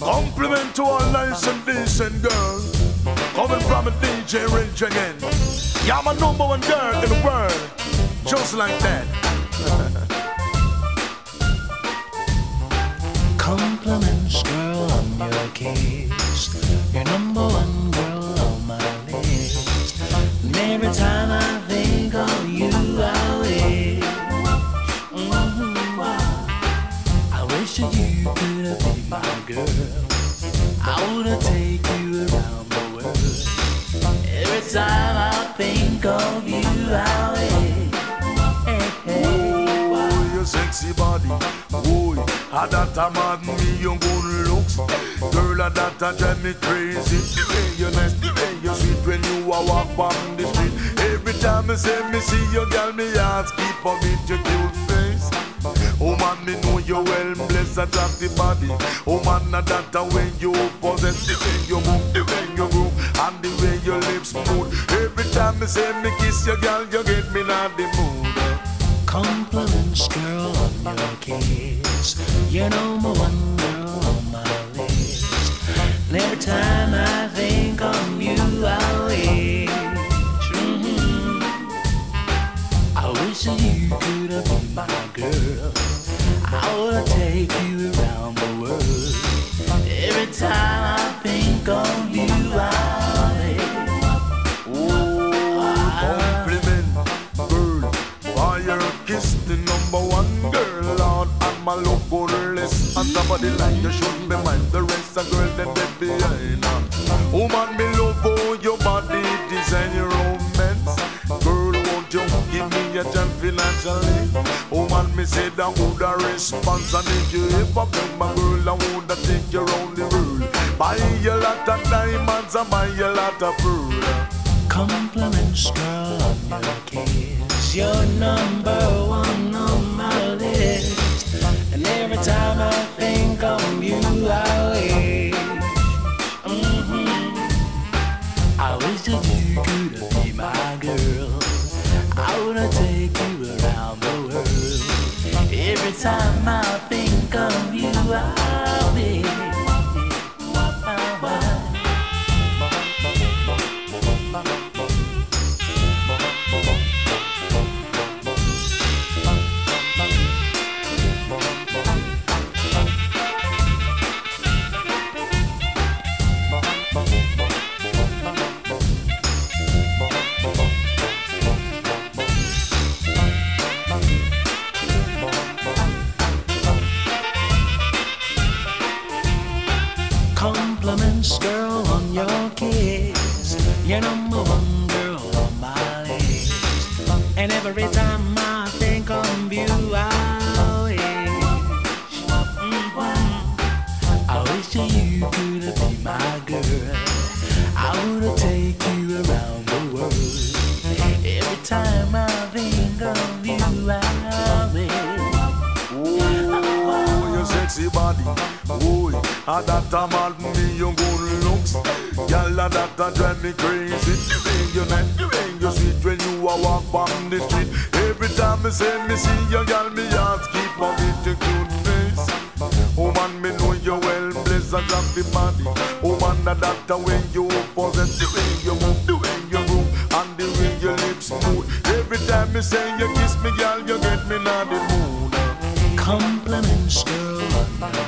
Compliment to all nice and decent girls coming from a DJ range again. Yeah, I'm a number one girl in the world, just like that. Compliments, girl, on your kiss. You're number one girl on my list. And every time I think of you, I wish I wish that you could have been my girl. I would have taken you around the world. Every time I think of you, I wish. Oh, your sexy body, boy, I that a mad me, your good looks. Girl, I that a drive me crazy. The way you're nice, the way you're sweet when you are walk on the street. Every time I say me see your girl, me ask, keep on with your cute face. Oh man, me know you well, blessed and the body. Oh man, I that a way you possess. The way you move, the way you groove, and the way your lips move. Every time I say me kiss your girl, you get me not the mood. Compliments, girl, on your kiss. You're number one girl on my list. And every time I think of you, I wish I wish that you could have been my girl. I would take you around the world. Every time I think of you, I wish. The number one girl on my local list. And somebody like you should be mine. The rest of girls that they behind. Oh man, me love all your body design, your romance. Girl, won't you give me a chance financially? Oh man, me say that would a response. And if you ever bring my girl, I would take you around the world. Buy you a lot of diamonds and buy you a lot of food. Compliments, girl, on your kiss. You're number one on my list. And every time I think of you, I wish I wish that you could have been my girl. I wanna take you around the world. Every time I think of you, I wish. Compliments, girl, on your kiss. You're number one girl on my list. And every time I think of you, I wish I wish that you could have been my girl. I would have taken you around the world. Every time I think of you, I wish. Oh, your sexy body, boy, I that a mad me, your good looks. Girl, I that a drive me crazy. The way you nice, the way you sweet when you a walk on the street. Every time I say me see your girl, me heart keep on with your cute face. Oh man, me know you well, blessed and happy body. Oh man, I that a way you possess. The way you move, the way you groove, and the way your lips move. Every time me say you kiss me, girl, you get me in the mood. Compliments, girl.